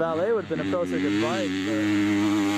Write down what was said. valet would have been a closer good fight. But...